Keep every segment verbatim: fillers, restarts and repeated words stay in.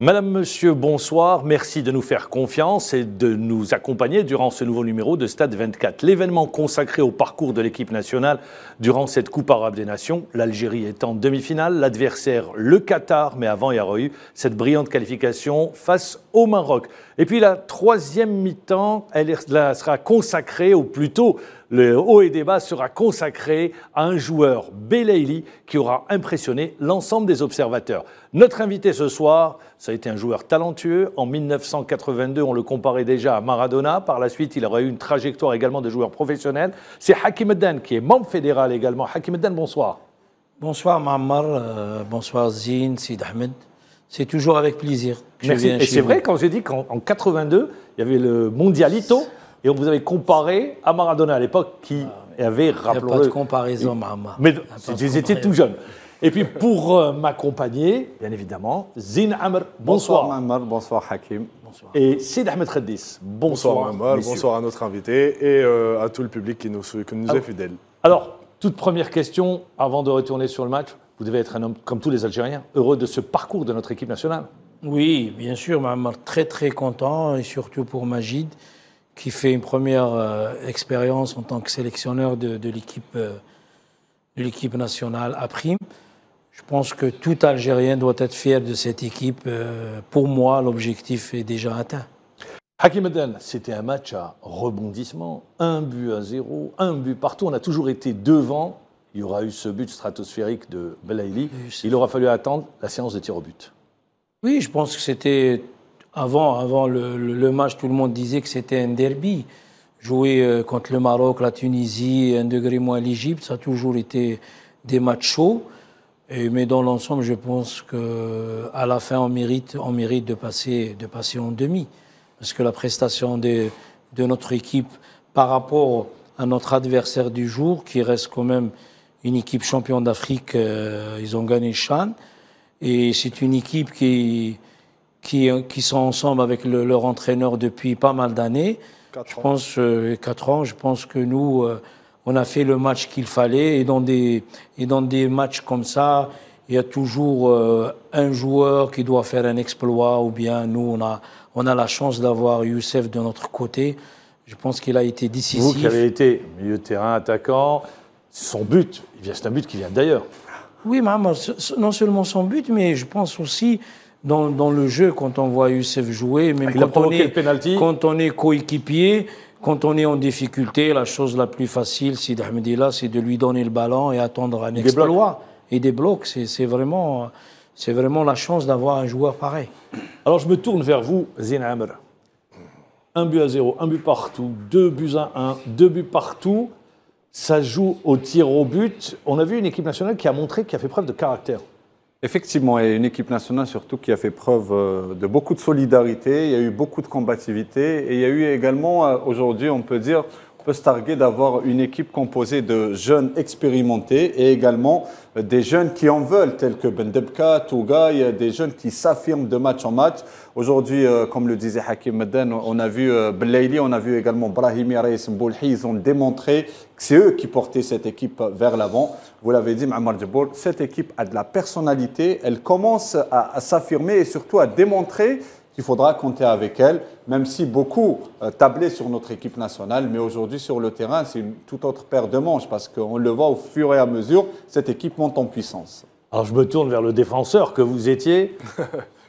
Madame, Monsieur, bonsoir. Merci de nous faire confiance et de nous accompagner durant ce nouveau numéro de Stade vingt-quatre. L'événement consacré au parcours de l'équipe nationale durant cette Coupe Arabe des Nations. L'Algérie est en demi-finale, l'adversaire le Qatar, mais avant il y aura eu cette brillante qualification face au Maroc. Et puis la troisième mi-temps, elle sera consacrée, ou plutôt le haut et débat sera consacré à un joueur, Belaïli, qui aura impressionné l'ensemble des observateurs. Notre invité ce soir, ça a été un joueur talentueux. En mille neuf cent quatre-vingt-deux, on le comparait déjà à Maradona. Par la suite, il aura eu une trajectoire également de joueur professionnel. C'est Hakim Medane, qui est membre fédéral également. Hakim Medane, bonsoir. Bonsoir, Maamar. Euh, bonsoir, Zine, Sid Ahmed. C'est toujours avec plaisir que je viens chez vous. Et c'est vrai, quand j'ai dit qu'en quatre-vingt-deux, il y avait le Mondialito. Et on vous avait comparé à Maradona à l'époque qui ah, avait, rappelons-le... Il n'y a pas de comparaison, Mahamad. Mais ils étaient tout jeunes. Et puis pour euh, m'accompagner, bien évidemment, Zine Amr, bonsoir. Bonsoir Mahamad, bonsoir Hakim. Bonsoir. Et Sid Ahmed Khedis, bonsoir. Bonsoir Mahamad, bonsoir à notre invité et euh, à tout le public qui nous, qui nous alors, est fidèle. Alors, toute première question, avant de retourner sur le match, vous devez être un homme, comme tous les Algériens, heureux de ce parcours de notre équipe nationale. Oui, bien sûr, Mahamad, très très content et surtout pour Madjid, qui fait une première euh, expérience en tant que sélectionneur de, de l'équipe euh, nationale à prime. Je pense que tout Algérien doit être fier de cette équipe. Euh, pour moi, l'objectif est déjà atteint. Hakim Medane, c'était un match à rebondissement. Un but à zéro, un but partout. On a toujours été devant. Il y aura eu ce but stratosphérique de Belaïli. Il aura fallu attendre la séance de tir au but. Oui, je pense que c'était... Avant, avant le, le match, tout le monde disait que c'était un derby. Jouer contre le Maroc, la Tunisie, un degré moins l'Égypte, ça a toujours été des matchs chauds. Et, mais dans l'ensemble, je pense qu'à la fin, on mérite, on mérite de, passer, de passer en demi. Parce que la prestation de, de notre équipe par rapport à notre adversaire du jour, qui reste quand même une équipe championne d'Afrique, euh, ils ont gagné Chan. Et c'est une équipe qui... Qui, qui sont ensemble avec le, leur entraîneur depuis pas mal d'années. Je pense euh, quatre ans. Je pense que nous, euh, on a fait le match qu'il fallait. Et dans, des, et dans des matchs comme ça, il y a toujours euh, un joueur qui doit faire un exploit. Ou bien nous, on a, on a la chance d'avoir Youssef de notre côté. Je pense qu'il a été décisif. Vous qui avez été milieu de terrain, attaquant, son but, c'est un but qui vient d'ailleurs. Oui, maman, non seulement son but, mais je pense aussi... Dans, dans le jeu, quand on voit Youssef jouer, même quand on, est, quand on est coéquipier, quand on est en difficulté, la chose la plus facile, c'est de lui donner le ballon et attendre un exploit. Et des blocs, c'est vraiment, vraiment la chance d'avoir un joueur pareil. Alors je me tourne vers vous, Zine Amr. Un but à zéro, un but partout, deux buts à un, deux buts partout. Ça joue au tir au but. On a vu une équipe nationale qui a montré, qui a fait preuve de caractère. Effectivement, et une équipe nationale surtout qui a fait preuve de beaucoup de solidarité, il y a eu beaucoup de combativité et il y a eu également, aujourd'hui on peut dire, on peut se targuer d'avoir une équipe composée de jeunes expérimentés et également des jeunes qui en veulent, tels que Bendebka, Tougaï, des jeunes qui s'affirment de match en match. Aujourd'hui, comme le disait Hakim Medane, on a vu Belaïli, on a vu également Brahimi, Raïs M'Bolhi, ils ont démontré que c'est eux qui portaient cette équipe vers l'avant. Vous l'avez dit, Djebbour, cette équipe a de la personnalité, elle commence à, à s'affirmer et surtout à démontrer qu'il faudra compter avec elle, même si beaucoup euh, tablaient sur notre équipe nationale. Mais aujourd'hui, sur le terrain, c'est une toute autre paire de manches parce qu'on le voit au fur et à mesure, cette équipe monte en puissance. Alors je me tourne vers le défenseur que vous étiez.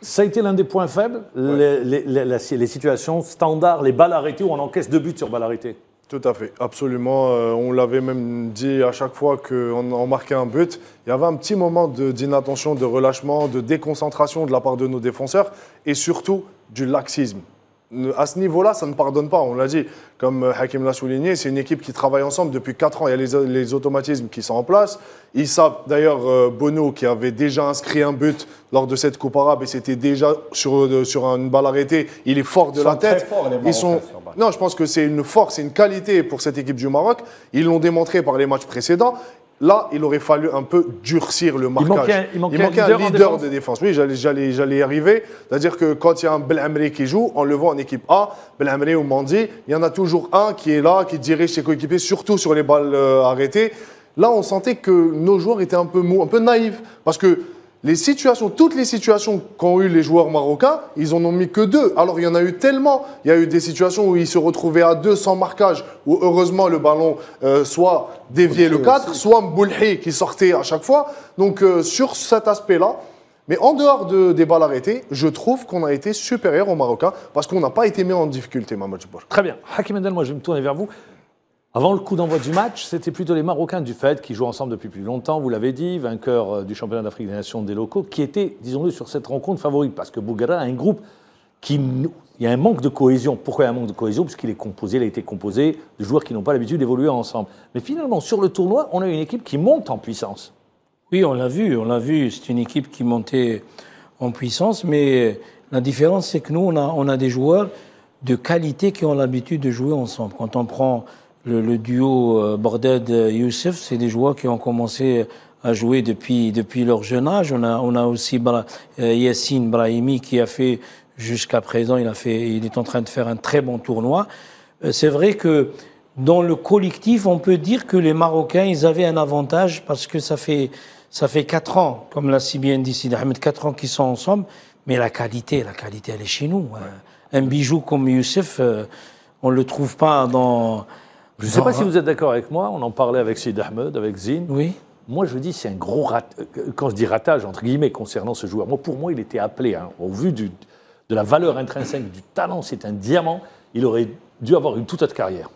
Ça a été l'un des points faibles, ouais. les, les, les, les, les situations standards, les balles arrêtées où on encaisse deux buts sur balles arrêtées. Tout à fait, absolument. Euh, on l'avait même dit à chaque fois qu'on on marquait un but. Il y avait un petit moment d'inattention, de, de relâchement, de déconcentration de la part de nos défenseurs et surtout du laxisme. À ce niveau-là, ça ne pardonne pas, on l'a dit. Comme Hakim l'a souligné, c'est une équipe qui travaille ensemble depuis quatre ans. Il y a les, les automatismes qui sont en place. Ils savent d'ailleurs Bono qui avait déjà inscrit un but lors de cette Coupe Arabe et c'était déjà sur, sur une balle arrêtée. Il est fort de la tête. Ils sont... Non, je pense que c'est une force, c'est une qualité pour cette équipe du Maroc. Ils l'ont démontré par les matchs précédents. Là, il aurait fallu un peu durcir le marquage. Il manquait, il manquait, il manquait un leader, un leader défense. de défense. Oui, j'allais y arriver. C'est-à-dire que quand il y a un Belamri qui joue, on le voit en équipe A, Belamri ou Mendy, il y en a toujours un qui est là, qui dirige ses coéquipiers, surtout sur les balles arrêtées. Là, on sentait que nos joueurs étaient un peu mous, un peu naïfs. Parce que les situations, toutes les situations qu'ont eu les joueurs marocains, ils en ont mis que deux. Alors il y en a eu tellement, il y a eu des situations où ils se retrouvaient à deux sans marquage, où heureusement le ballon euh, soit déviait le quatre, soit M'Bolhi qui sortait à chaque fois. Donc euh, sur cet aspect-là, mais en dehors de, des balles arrêtées, je trouve qu'on a été supérieur aux Marocains parce qu'on n'a pas été mis en difficulté, Mamadou Djebbour. Très bien. Hakim Medane, moi je vais me tourner vers vous. Avant le coup d'envoi du match, c'était plutôt les Marocains du fait qui jouent ensemble depuis plus longtemps, vous l'avez dit, vainqueurs du championnat d'Afrique des Nations des locaux, qui étaient, disons-le, sur cette rencontre favoris, parce que Bougherra a un groupe qui... Il y a un manque de cohésion. Pourquoi il y a un manque de cohésion? Parce qu'il est composé, il a été composé de joueurs qui n'ont pas l'habitude d'évoluer ensemble. Mais finalement, sur le tournoi, on a une équipe qui monte en puissance. Oui, on l'a vu, on l'a vu. C'est une équipe qui montait en puissance, mais la différence, c'est que nous, on a, on a des joueurs de qualité qui ont l'habitude de jouer ensemble. Quand on prend... Le, le duo Bardet-Youssef, c'est des joueurs qui ont commencé à jouer depuis, depuis leur jeune âge. On a, on a aussi Bra, euh, Yassine Brahimi qui a fait, jusqu'à présent, il, a fait, il est en train de faire un très bon tournoi. Euh, c'est vrai que dans le collectif, on peut dire que les Marocains, ils avaient un avantage parce que ça fait, ça fait quatre ans, comme l'a si bien dit Sid Ahmed, quatre ans qu'ils sont ensemble. Mais la qualité, la qualité, elle est chez nous. Ouais. Un bijou comme Youssef, euh, on ne le trouve pas dans... Je ne sais pas si vous êtes d'accord avec moi, on en parlait avec Sid Ahmed, avec Zine. Oui. Moi, je dis c'est un gros rat... Quand je dis ratage, entre guillemets, concernant ce joueur, moi, pour moi, il était appelé, hein, au vu du, de la valeur intrinsèque du talent, c'est un diamant, il aurait dû avoir une toute autre carrière.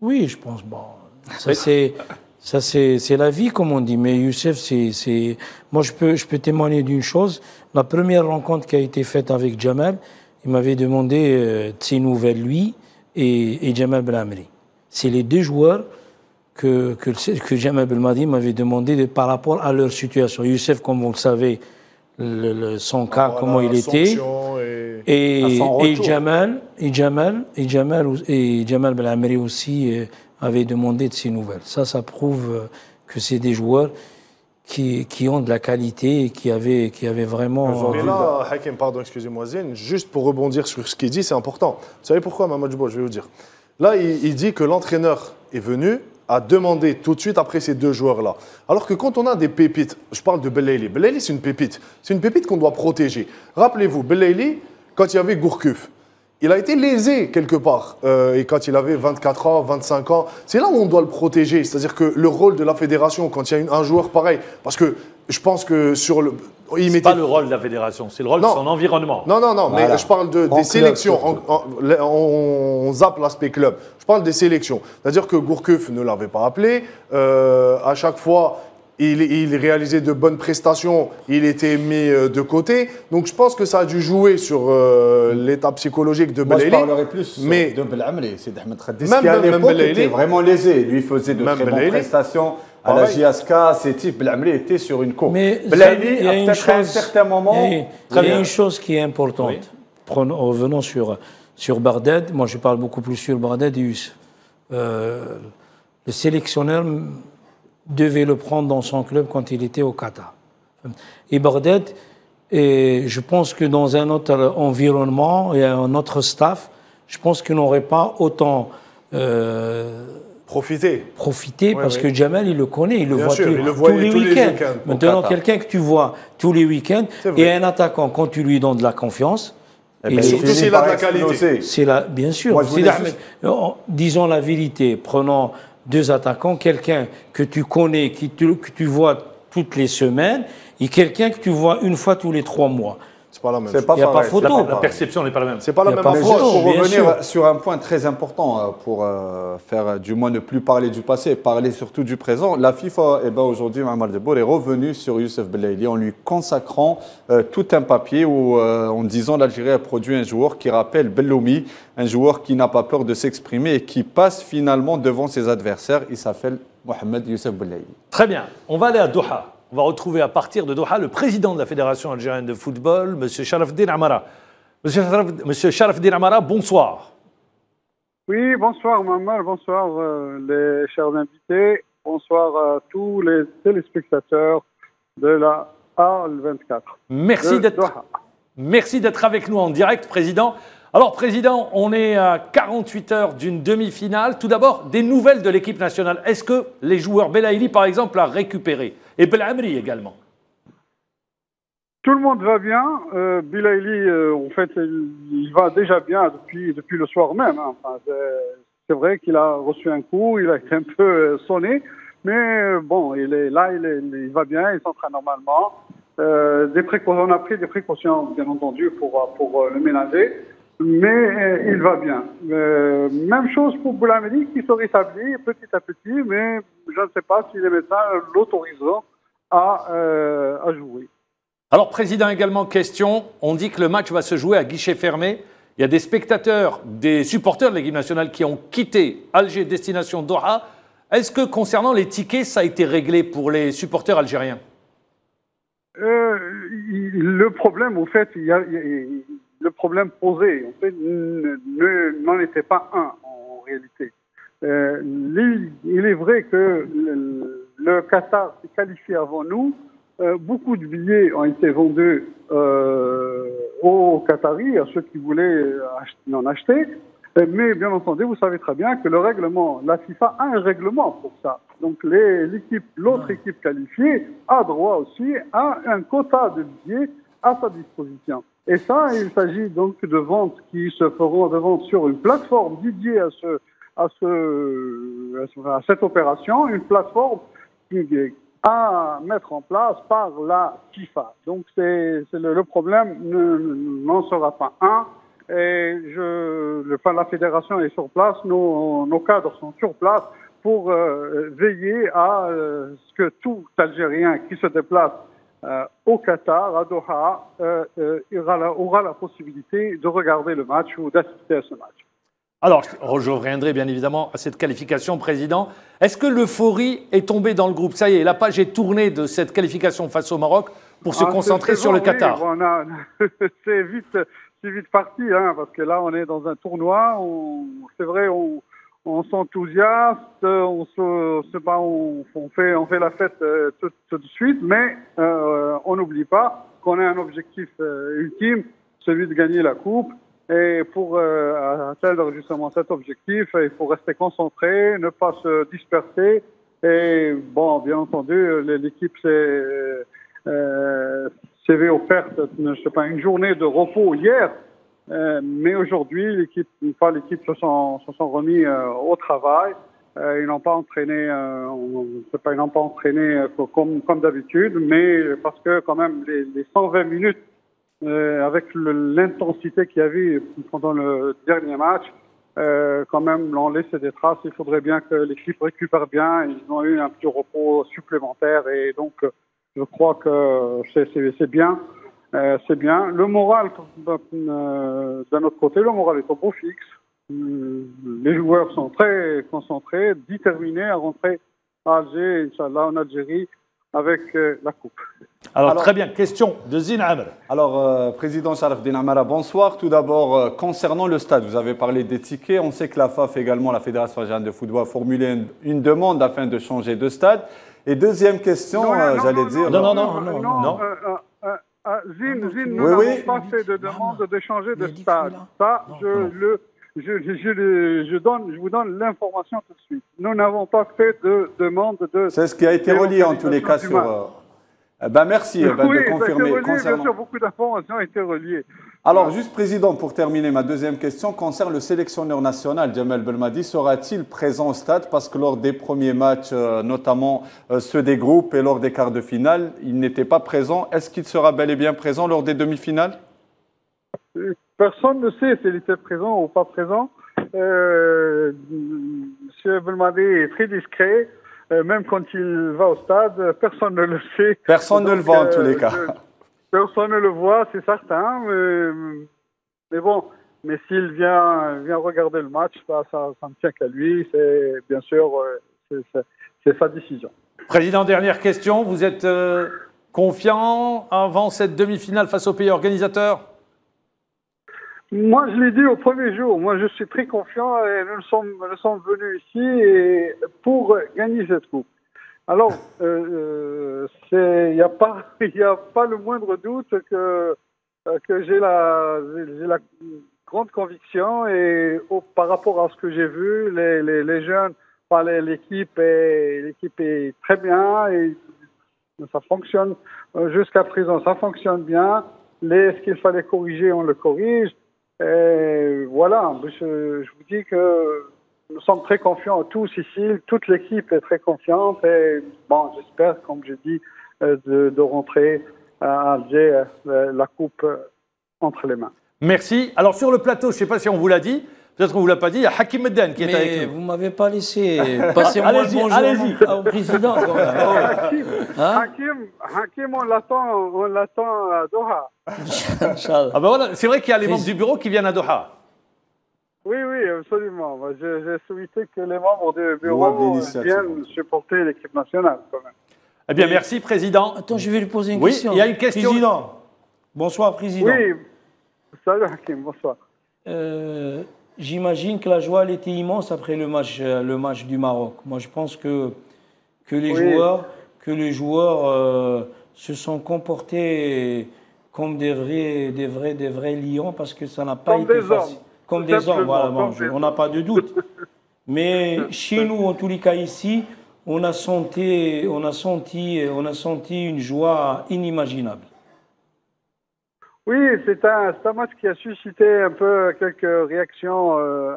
Oui, je pense, bon, ça c'est la vie, comme on dit. Mais Youssef, c'est... Moi, je peux, je peux témoigner d'une chose. La première rencontre qui a été faite avec Djamel, il m'avait demandé euh, de ses nouvelles, lui et, et Djamel Belmadi. C'est les deux joueurs que, que, que Djamel Belmadi m'avait demandé de, par rapport à leur situation. Youssef, comme vous le savez, le, le, son cas, voilà, comment il était. Et, et, et Djamel et Djamel, et Djamel, et Djamel Belmadi aussi euh, avait demandé de ses nouvelles. Ça, ça prouve que c'est des joueurs qui, qui ont de la qualité et qui avaient, qui avaient vraiment... Mais là, Hakim, pardon, excusez-moi, Zine, juste pour rebondir sur ce qu'il dit, c'est important. Vous savez pourquoi, Mamadou Djebbour, je vais vous dire. Là, il dit que l'entraîneur est venu à demander tout de suite après ces deux joueurs-là. Alors que quand on a des pépites, je parle de Belaïli. Belaïli, c'est une pépite. C'est une pépite qu'on doit protéger. Rappelez-vous, Belaïli, quand il y avait Gourcuff, il a été lésé quelque part. Euh, et quand il avait vingt-quatre ans, vingt-cinq ans, c'est là où on doit le protéger. C'est-à-dire que le rôle de la fédération, quand il y a un joueur pareil, parce que je pense que sur le... C'est mettait... pas le rôle de la fédération, c'est le rôle non. de son environnement. Non, non, non, voilà. mais je parle de, des club, sélections. On, on, on zappe l'aspect club. Je parle des sélections. C'est-à-dire que Gourcuff ne l'avait pas appelé. Euh, à chaque fois, il, il réalisait de bonnes prestations. Il était mis de côté. Donc, je pense que ça a dû jouer sur euh, l'état psychologique de Belaïli. Moi, je parlerai plus mais... de Belaïli. C'est Ahmed Khedis qui, à l'époque, était vraiment lésé. Lui faisait de même très bonnes prestations. À la J S K, ces types, Belaïli était sur une courbe. Mais Belaïli, à un certain moment... Il y a une chose qui est importante. Prenons, revenons sur, sur Bardet. Moi, je parle beaucoup plus sur Bardet et Youssef. Euh, le sélectionneur devait le prendre dans son club quand il était au Qatar. Et Bardet, et je pense que dans un autre environnement et un autre staff, je pense qu'il n'aurait pas autant... Euh, Profiter. Profiter, parce oui, oui. que Djamel, il le connaît, il le Bien voit sûr, tout, il le tous les week-ends. Week Maintenant, quelqu'un que tu vois tous les week-ends, et un attaquant, quand tu lui donnes de la confiance... Et et surtout s'il a de la qualité. C'est la, bien sûr. Moi, la, juste... Disons la vérité, prenons deux attaquants, quelqu'un que tu connais, qui tu, que tu vois toutes les semaines, et quelqu'un que tu vois une fois tous les trois mois. C'est pas la même. Il n'y a pas photo. La, la perception n'est pas la même. C'est pas la même. Pas photo, pour revenir sûr. sur un point très important, pour euh, faire du moins ne plus parler du passé, parler surtout du présent, la FIFA, eh ben, aujourd'hui, Maamar Djebbour est revenu sur Youssef Belaïli en lui consacrant euh, tout un papier où, euh, en disant l'Algérie a produit un joueur qui rappelle Bellomi, un joueur qui n'a pas peur de s'exprimer et qui passe finalement devant ses adversaires. Il s'appelle Mohamed Youssef Belaïli. Très bien. On va aller à Doha. On va retrouver à partir de Doha le président de la Fédération algérienne de football, M. Charaf-Eddine Amara. M. Charaf-Eddine Amara, bonsoir. Oui, bonsoir Maamar, bonsoir euh, les chers invités, bonsoir à euh, tous les téléspectateurs de la A vingt-quatre. Merci d'être Merci d'être avec nous en direct, président. Alors, président, on est à quarante-huit heures d'une demi-finale. Tout d'abord, des nouvelles de l'équipe nationale. Est-ce que les joueurs Belaïli, par exemple, a récupéré? Et Belamri également. Tout le monde va bien. Euh, Belaïli, euh, en fait, il, il va déjà bien depuis, depuis le soir même. Hein. Enfin, c'est vrai qu'il a reçu un coup, il a été un peu sonné. Mais bon, il est là, il, est, il va bien, il s'entraîne normalement. Euh, des précautions, on a pris des précautions, bien entendu, pour, pour le ménager. Mais euh, il va bien. Euh, même chose pour Belaïli qui se rétablit petit à petit, mais je ne sais pas si les médecins l'autoriseront à, euh, à jouer. Alors, Président, également question. On dit que le match va se jouer à guichet fermé. Il y a des spectateurs, des supporters de l'équipe nationale qui ont quitté Alger, destination Doha. Est-ce que, concernant les tickets, ça a été réglé pour les supporters algériens ? euh, Le problème, en fait, il y a... Y a y... le problème posé, en fait, n'en était pas un, en réalité. Euh, il, il est vrai que le, le Qatar s'est qualifié avant nous. Euh, beaucoup de billets ont été vendus euh, aux Qataris, à ceux qui voulaient acheter, en acheter. Mais, bien entendu, vous savez très bien que le règlement, la FIFA a un règlement pour ça. Donc, l'équipe, l'autre équipe qualifiée a droit aussi à un quota de billets à sa disposition. Et ça, il s'agit donc de ventes qui se feront de ventes sur une plateforme dédiée à, ce, à, ce, à cette opération, une plateforme à mettre en place par la FIFA. Donc c'est, c'est le, le problème n'en sera pas un. Et je, le, la fédération est sur place, nos, nos cadres sont sur place pour euh, veiller à euh, ce que tout Algérien qui se déplace Euh, au Qatar, à Doha, euh, euh, aura, la, aura la possibilité de regarder le match ou d'assister à ce match. Alors, je reviendrai bien évidemment à cette qualification, Président. Est-ce que l'euphorie est tombée dans le groupe? Ça y est, la page est tournée de cette qualification face au Maroc pour se ah, concentrer sur bon, le Qatar. Oui, c'est vite, vite parti, hein, parce que là, on est dans un tournoi. C'est vrai, on, on s'enthousiaste, on se, se bat, on, on, fait, on fait la fête euh, tout, tout de suite, mais euh, on n'oublie pas qu'on a un objectif euh, ultime, celui de gagner la Coupe. Et pour euh, atteindre justement cet objectif, il faut rester concentré, ne pas se disperser. Et bon, bien entendu, l'équipe s'est euh, vue offerte, je sais pas, une journée de repos hier. Euh, mais aujourd'hui, l'équipe, une fois l'équipe se sont, se sont remis euh, au travail. Euh, ils n'ont pas entraîné, euh, on, pas, ils n'ont pas entraîné euh, comme, comme d'habitude, mais parce que quand même les, les cent vingt minutes euh, avec l'intensité qu'il y avait pendant le dernier match, euh, quand même l'ont laissé des traces. Il faudrait bien que l'équipe récupère bien. Ils ont eu un petit repos supplémentaire et donc je crois que c'est bien. Euh, c'est bien. Le moral, euh, d'un autre côté, le moral est au beau fixe. Les joueurs sont très concentrés, déterminés à rentrer à Alger, Inch'Allah, en Algérie, avec euh, la Coupe. Alors, Alors, très bien. Question de Zine Amr. Alors, euh, Président Charaf-Eddine Amara, bonsoir. Tout d'abord, euh, concernant le stade, vous avez parlé des tickets. On sait que la F A F, également la Fédération algérienne de football, a formulé une, une demande afin de changer de stade. Et deuxième question, euh, j'allais dire... Non, non, non, non, non. non, non, non. Euh, euh, euh, Ah, Zine, Zine, nous oui, n'avons oui. pas fait de demande de changer de stade. Ça, je, le, je, je, le, je, donne, je vous donne l'information tout de suite. Nous n'avons pas fait de demande de... C'est ce qui a été relié en tous les cas sur... Euh... Eh ben, merci ben, oui, de confirmer. Relié, concernant... bien sûr, beaucoup d'informations ont été reliées. Alors, ouais. juste, Président, pour terminer, ma deuxième question concerne le sélectionneur national, Djamel Belmadi. Sera-t-il présent au stade? Parce que lors des premiers matchs, euh, notamment euh, ceux des groupes et lors des quarts de finale, il n'était pas présent. Est-ce qu'il sera bel et bien présent lors des demi-finales? Personne ne sait s'il était présent ou pas présent. Euh, M. Belmadi est très discret. Euh, même quand il va au stade, personne ne le sait. Personne Donc, ne le voit euh, en tous les cas. Je... Personne ne le voit, c'est certain, mais, mais bon, mais s'il vient, vient regarder le match, ça, ça, ça ne tient qu'à lui, c'est bien sûr, c'est sa décision. Président, dernière question, vous êtes euh, confiant avant cette demi-finale face au pays organisateur? Moi, je l'ai dit au premier jour, moi je suis très confiant et nous sommes, nous sommes venus ici et pour gagner cette coupe. Alors, il euh, n'y a, a pas le moindre doute que, que j'ai la, la grande conviction et oh, par rapport à ce que j'ai vu, les, les, les jeunes, enfin, l'équipe est, est très bien. Et ça fonctionne. Euh, jusqu'à présent, ça fonctionne bien. Les, ce qu'il fallait corriger, on le corrige. Et voilà, je, je vous dis que nous sommes très confiants tous ici. Toute l'équipe est très confiante. Et bon, j'espère, comme je dis, de, de rentrer à Alger la coupe entre les mains. Merci. Alors sur le plateau, je ne sais pas si on vous l'a dit, peut-être qu'on ne vous l'a pas dit, il y a Hakim Medane qui mais est avec nous. Vous ne m'avez pas laissé passer un bonjour au président. Hakim, hein? Hakim, Hakim, on l'attend, on l'attend à Doha. Ah ben voilà, c'est vrai qu'il y a les membres du bureau qui viennent à Doha. Oui, oui, absolument. J'ai souhaité que les membres du bureau viennent supporter l'équipe nationale quand même. Eh bien, merci, président. Attends, je vais lui poser une oui, question. Oui, il y a une question. Président. Bonsoir, président. Oui. Salut, Hakim. Bonsoir. Euh, J'imagine que la joie, elle était immense après le match, le match du Maroc. Moi, je pense que, que les oui. joueurs, que les joueurs euh, se sont comportés comme des vrais, des vrais, des vrais lions parce que ça n'a pas comme été facile. Comme des hommes. Voilà, bon, je, on n'a pas de doute. Mais chez nous, en tous les cas ici, on a senti, on a senti, on a senti une joie inimaginable. Oui, c'est un, un match qui a suscité un peu quelques réactions euh,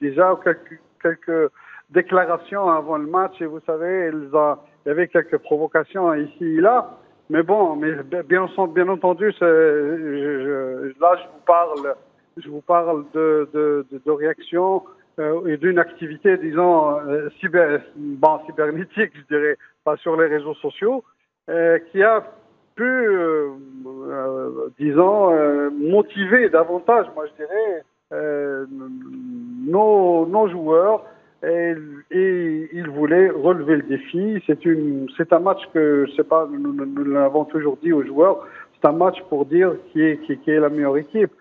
déjà, quelques, quelques déclarations avant le match. Et vous savez, il y avait quelques provocations ici et là. Mais bon, mais bien, bien entendu, je, je, là, je vous parle, je vous parle de, de, de, de réactions. Euh, et d'une activité, disons, euh, cyber, bon, cybernétique, je dirais, pas sur les réseaux sociaux, euh, qui a pu, euh, euh, disons, euh, motiver davantage, moi je dirais, euh, nos, nos joueurs, et, et ils voulaient relever le défi. C'est un match que, je sais pas, nous, nous l'avons toujours dit aux joueurs, c'est un match pour dire qui est, qui, qui est la meilleure équipe.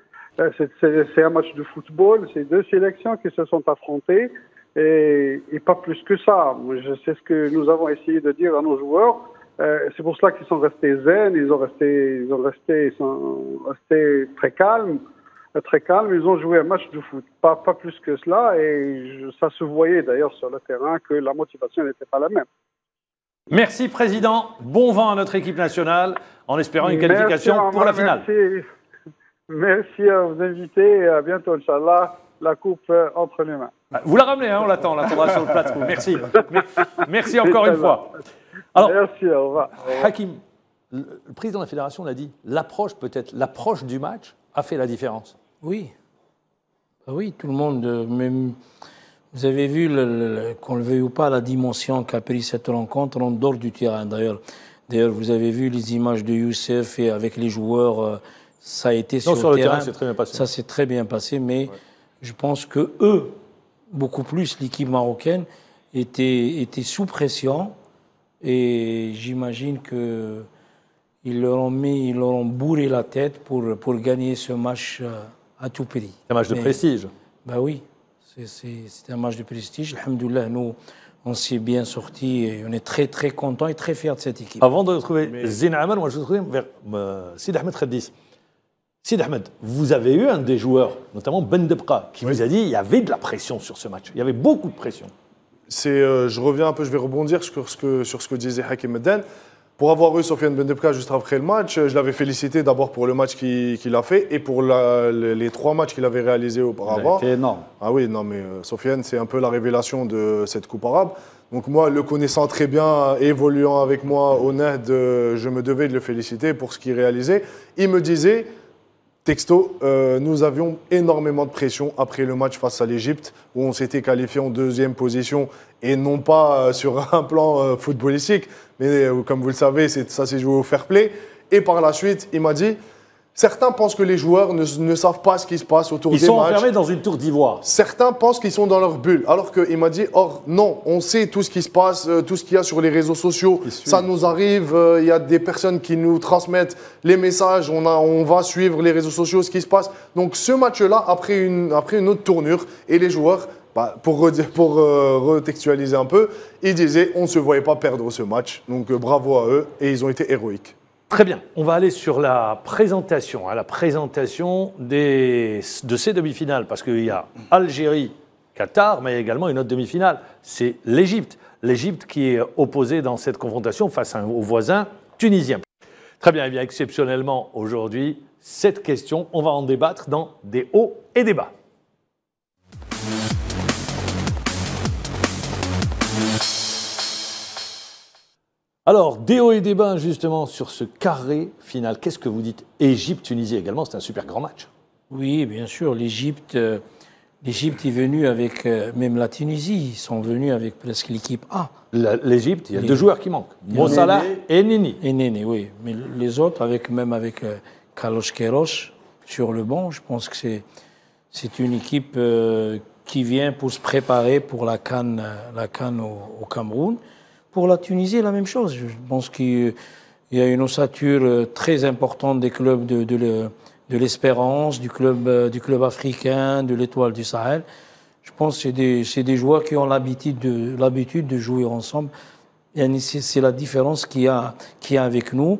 C'est un match de football, c'est deux sélections qui se sont affrontées et, et pas plus que ça. C'est ce que nous avons essayé de dire à nos joueurs. Euh, c'est pour cela qu'ils sont restés zen, ils ont resté, ils ont resté, ils sont restés très calmes, très calmes. Ils ont joué un match de foot, pas, pas plus que cela. Et je, ça se voyait d'ailleurs sur le terrain que la motivation n'était pas la même. Merci président. Bon vent à notre équipe nationale en espérant une qualification merci, pour la finale. Merci. Merci à vous inviter et à bientôt, Inch'Allah, la coupe entre les mains. Vous la ramenez, hein, on l'attend, on l'attendra sur le plateau. Merci. Merci encore une fois. Alors, merci, au revoir. Hakim, le président de la fédération l'a dit, l'approche peut-être, l'approche du match a fait la différence. Oui. Oui, tout le monde, même, vous avez vu, qu'on le veuille ou pas, la dimension qu'a pris cette rencontre en dehors du terrain. D'ailleurs, vous avez vu les images de Youssef et avec les joueurs. Ça a été non, sur, sur le, le terrain, terrain très bien passé. Ça s'est très bien passé, mais ouais. je pense que eux, beaucoup plus l'équipe marocaine, était, était sous pression et j'imagine qu'ils leur ont mis, ils leur ont bourré la tête pour, pour gagner ce match à tout prix. C'est un match mais, de prestige. Ben oui, c'est un match de prestige. Alhamdoulilah, nous, on s'est bien sortis et on est très très contents et très fiers de cette équipe. Avant de retrouver mais... Zine Amr, moi je voudrais vers euh, Sid Ahmed Khedis. Sid Ahmed, vous avez eu un des joueurs, notamment Bendebka, qui oui. vous a dit qu'il y avait de la pression sur ce match. Il y avait beaucoup de pression. Euh, je reviens un peu, je vais rebondir sur ce que, sur ce que disait Hakim Medane. Pour avoir eu Sofiane Bendebka juste après le match, je l'avais félicité d'abord pour le match qu'il qu'il a fait et pour la, les, les trois matchs qu'il avait réalisés auparavant. C'était énorme. Ah oui, non mais euh, Sofiane, c'est un peu la révélation de cette Coupe Arabe. Donc moi, le connaissant très bien, évoluant avec moi au Nahd, euh, je me devais de le féliciter pour ce qu'il réalisait. Il me disait... Texto, euh, nous avions énormément de pression après le match face à l'Égypte où on s'était qualifié en deuxième position et non pas euh, sur un plan euh, footballistique, mais euh, comme vous le savez, ça s'est joué au fair play. Et par la suite, il m'a dit, certains pensent que les joueurs ne, ne savent pas ce qui se passe autour des matchs. Ils sont enfermés dans une tour d'ivoire. Certains pensent qu'ils sont dans leur bulle, alors qu'il m'a dit, or non, on sait tout ce qui se passe, euh, tout ce qu'il y a sur les réseaux sociaux, ça nous arrive, euh, il y a des personnes qui nous transmettent les messages, on, a, on va suivre les réseaux sociaux, ce qui se passe. Donc ce match-là a pris une, après une autre tournure et les joueurs, bah, pour, redire, pour euh, retextualiser un peu, ils disaient, on ne se voyait pas perdre ce match. Donc euh, bravo à eux et ils ont été héroïques. Très bien, on va aller sur la présentation, hein, la présentation des, de ces demi-finales, parce qu'il y a Algérie, Qatar, mais également une autre demi-finale, c'est l'Égypte. l'Égypte qui est opposée dans cette confrontation face aux voisins tunisiens. Très bien, et bien exceptionnellement aujourd'hui, cette question, on va en débattre dans des hauts et des bas. Alors, des hauts et des bas justement sur ce carré final. Qu'est-ce que vous dites? Égypte-Tunisie également, c'est un super grand match. Oui, bien sûr, l'Égypte euh, l'Égypte est venue avec, euh, même la Tunisie, ils sont venus avec presque l'équipe A. L'Égypte, il y a les... deux joueurs qui manquent, Mo Salah et Nini. Et Nini, oui. Mais les autres, avec, même avec euh, Carlos Queiroz sur le banc, je pense que c'est une équipe euh, qui vient pour se préparer pour la CAN, la CAN au, au Cameroun. Pour la Tunisie, la même chose. Je pense qu'il y a une ossature très importante des clubs de, de, de l'Espérance, du club, du club africain, de l'Étoile du Sahel. Je pense que c'est des, des joueurs qui ont l'habitude de, de jouer ensemble. C'est la différence qu'il y a, qu'il y a avec nous.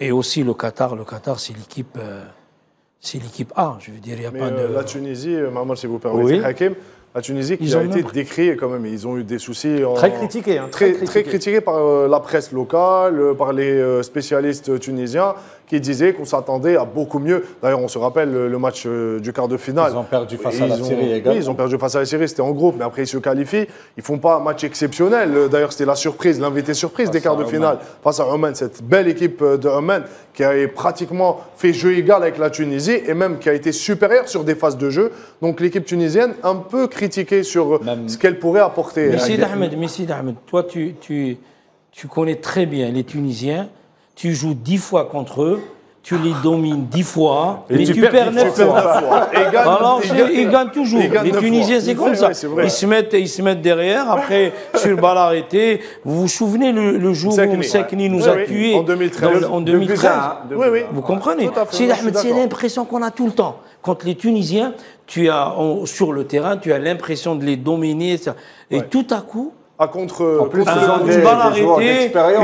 Et aussi le Qatar. Le Qatar, c'est l'équipe... C'est l'équipe A, je veux dire, il n'y a Mais pas euh, de... La Tunisie, Maamar, si vous permettez, oui. Hakim, la Tunisie qui ils a été nombre. décriée quand même, ils ont eu des soucis... En... Très critiqués. Hein, très, très, très critiqués critiqué par euh, la presse locale, euh, par les euh, spécialistes tunisiens qui disaient qu'on s'attendait à beaucoup mieux. D'ailleurs, on se rappelle le, le match euh, du quart de finale. Ils ont perdu face à la ont... Syrie également. Oui, ils ont perdu face à la Syrie, c'était en groupe. Mais après, ils se qualifient. Ils ne font pas un match exceptionnel. D'ailleurs, c'était la surprise, l'invité surprise face des quarts de finale face à Oman. Cette belle équipe de Oman qui avait pratiquement fait jeu égal avec la Tunisie, et même qui a été supérieure sur des phases de jeu. Donc l'équipe tunisienne un peu critiquée sur même ce qu'elle pourrait apporter. Mais Sid Ahmed, mais Sid Ahmed, toi tu, tu, tu connais très bien les Tunisiens, tu joues dix fois contre eux, tu les domines dix fois, et mais tu, tu perds neuf fois. fois. Et gagne, Alors, et gagne, ils gagnent toujours. Gagne les Tunisiens, c'est comme ça. Ouais, ils, se mettent, ils se mettent derrière, après, sur le bal arrêté. Vous vous souvenez le, le jour où Sekni nous a tués en deux mille treize. Vous comprenez? Sid Ahmed, c'est l'impression qu'on a tout le temps. Contre les Tunisiens, tu as, on, sur le terrain, tu as l'impression de les dominer. Ça. Et ouais. tout à coup, À contre, en plus, euh, une, des, balle des arrêtée,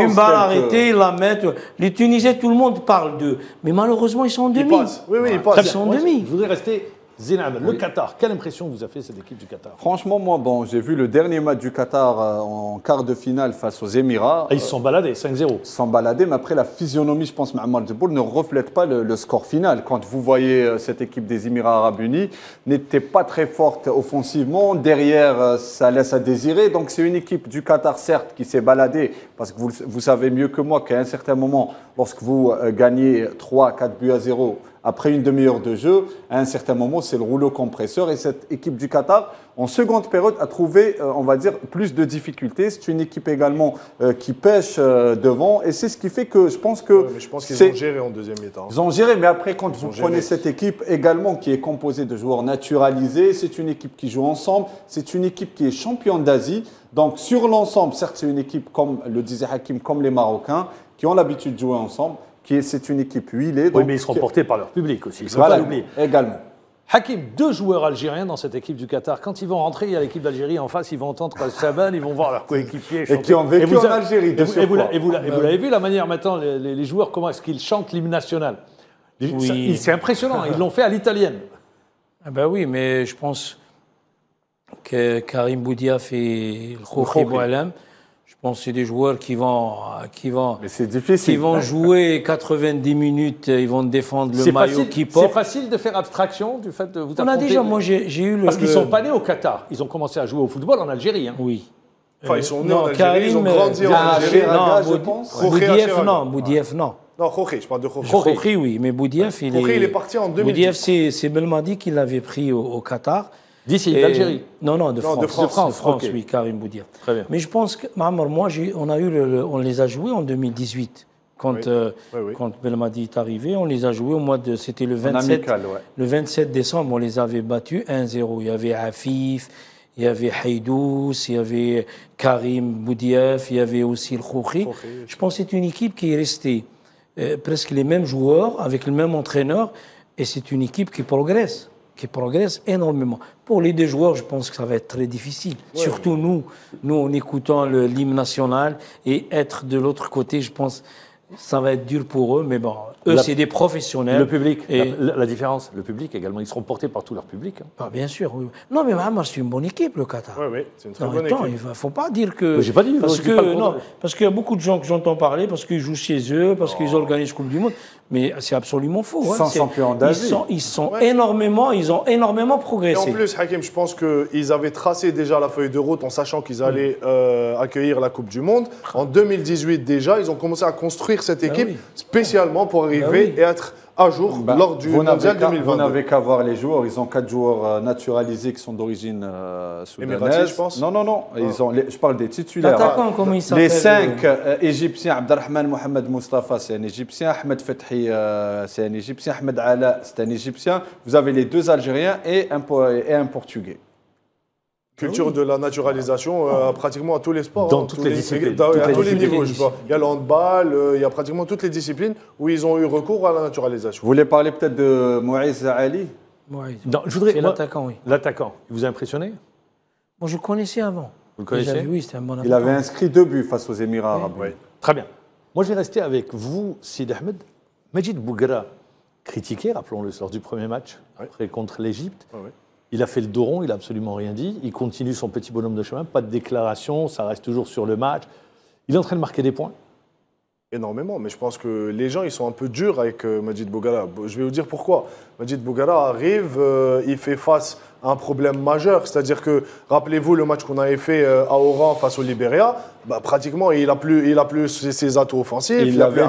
une balle arrêtée, ils la mettent. Les Tunisiens, tout le monde parle d'eux. Mais malheureusement, ils sont en demi. Ils passent. Oui, oui, ils passent. Ils sont en demi. Je voudrais rester, Zine Amr, le oui. Qatar. Quelle impression vous a fait cette équipe du Qatar? Franchement, moi, bon, j'ai vu le dernier match du Qatar en quart de finale face aux Émirats. Et ils se sont baladés, cinq zéro. Ils se sont baladés, mais après, la physionomie, je pense, Maamar Djebbour ne reflète pas le, le score final. Quand vous voyez cette équipe des Émirats Arabes Unis, n'était pas très forte offensivement. Derrière, ça laisse à désirer. Donc, c'est une équipe du Qatar, certes, qui s'est baladée, parce que vous, vous savez mieux que moi qu'à un certain moment, lorsque vous gagnez trois, quatre buts à zéro, après une demi-heure de jeu, à un certain moment, c'est le rouleau compresseur. Et cette équipe du Qatar, en seconde période, a trouvé, on va dire, plus de difficultés. C'est une équipe également qui pêche devant. Et c'est ce qui fait que je pense que... Ouais, mais je pense qu'ils ont géré en deuxième état. Ils ont géré, mais après, quand vous prenez géré. cette équipe également qui est composée de joueurs naturalisés, c'est une équipe qui joue ensemble, c'est une équipe qui est championne d'Asie. Donc, sur l'ensemble, certes, c'est une équipe, comme le disait Hakim, comme les Marocains, qui ont l'habitude de jouer ensemble. C'est une équipe huilée. Oui, donc, mais ils seront portés par leur public aussi. Ils voilà, également. Hakim, deux joueurs algériens dans cette équipe du Qatar. Quand ils vont rentrer, il y a l'équipe d'Algérie en face, ils vont entendre Saban, ils vont voir leurs coéquipiers chanter. Et qui ont vécu en Algérie, de surcroît. Et vous l'avez vu, la manière maintenant, les, les, les joueurs, comment est-ce qu'ils chantent l'hymne national? Oui. C'est impressionnant, ils l'ont fait à l'italienne. Ah ben oui, mais je pense que Karim Boudiaf et Khoukhi, je pense que c'est des joueurs qui vont, qui vont, mais difficile. Qui vont jouer quatre-vingt-dix minutes, ils vont défendre le maillot qui porte. C'est facile de faire abstraction du fait de vous On a déjà, moi j'ai eu le... Parce qu'ils ne sont pas nés au Qatar, ils ont commencé à jouer au football en Algérie. Hein. Oui. Enfin, ils sont nés non, en Algérie, Karim, ils ont grandi en Algérie, non, je pense. Boudiaf, non, Boudiaf, non. Non, Khoukhi, je parle de Khoukhi. Khoukhi, oui, mais Boudiaf, il, il est parti en deux mille dix. Boudiaf, c'est Belmadi qui l'avait pris au, au Qatar. D'ici, d'Algérie? Non, non, de non, France. De France, de France, de France okay. oui, Karim Boudiaf. Très bien. Mais je pense que, Maamar, moi, on, a eu le, on les a joués en deux mille dix-huit, quand, oui. Euh, oui, oui. quand Belmadi est arrivé. On les a joués au mois de... C'était le, ouais. le vingt-sept décembre, on les avait battus un zéro. Il y avait Afif, il y avait Haïdous, il y avait Karim Boudiaf, il y avait aussi le Khoukhi. Je pense que c'est une équipe qui est restée euh, presque les mêmes joueurs, avec le même entraîneur, et c'est une équipe qui progresse. qui progresse énormément. Pour les deux joueurs, je pense que ça va être très difficile. Ouais, Surtout ouais. nous, nous en écoutant l'hymne national et être de l'autre côté, je pense, Ça va être dur pour eux, mais bon, eux, c'est des professionnels. Le public, et... la, la différence, le public également, ils seront portés par tout leur public. Hein. Ah, bien sûr, oui. Non, mais Maamar, c'est une bonne équipe, le Qatar. Oui, oui, c'est une très non, bonne attends, équipe. Il ne faut pas dire que... J'ai pas dit, parce que, que non, parce qu'il y a beaucoup de gens que j'entends parler, parce qu'ils jouent chez eux, parce oh. qu'ils organisent Coupe du Monde, mais c'est absolument faux. Hein. Sans champion d'Asie. Ils sont, ils, sont ouais. énormément, ils ont énormément progressé. Et en plus, Hakim, je pense qu'ils avaient tracé déjà la feuille de route en sachant qu'ils allaient mmh. euh, accueillir la Coupe du Monde. En deux mille dix-huit, déjà, ils ont commencé à construire cette équipe ben oui. spécialement pour arriver ben oui. et être à jour ben, lors du mondial deux mille vingt-deux. Vous n'avez qu'à voir les joueurs. Ils ont quatre joueurs naturalisés qui sont d'origine euh, soudanaise. Je pense. Non, non, non. Ils ah. ont les, je parle des titulaires. Hein. Comment ils les cinq euh, Égyptiens. Abdelrahman Mohamed Mustafa, c'est un Égyptien. Ahmed Fethi, euh, c'est un Égyptien. Ahmed Ala, c'est un Égyptien. Vous avez les deux Algériens et un, et un Portugais. Culture oui. de la naturalisation euh, oh. pratiquement à tous les sports. Dans hein, toutes tous les disciplines. Dans, toutes à les tous les niveaux, je vois. Il y a le handball, euh, il y a pratiquement toutes les disciplines où ils ont eu recours à la naturalisation. Vous voulez parler peut-être de Moïse Ali? Moïse. Non, je voudrais. L'attaquant, oui. L'attaquant. Il vous a impressionné? Moi, je le connaissais avant. Vous le connaissez? Oui, c'était un bon attaquant. Il avait inscrit deux buts face aux Émirats oui. arabes. Oui. Très bien. Moi, je vais rester avec vous, Sid Ahmed. Madjid Bougherra, critiqué, rappelons-le, lors du premier match oui. après, contre l'Égypte. Ah, oui. Il a fait le dos rond, il n'a absolument rien dit. Il continue son petit bonhomme de chemin, pas de déclaration, ça reste toujours sur le match. Il est en train de marquer des points. Énormément, mais je pense que les gens, ils sont un peu durs avec Madjid Bougherra. Je vais vous dire pourquoi. Madjid Bougherra arrive, euh, il fait face à un problème majeur. C'est-à-dire que, rappelez-vous le match qu'on avait fait à Oran face au Libéria, bah, pratiquement, il n'a plus, plus ses atouts offensifs. Il n'avait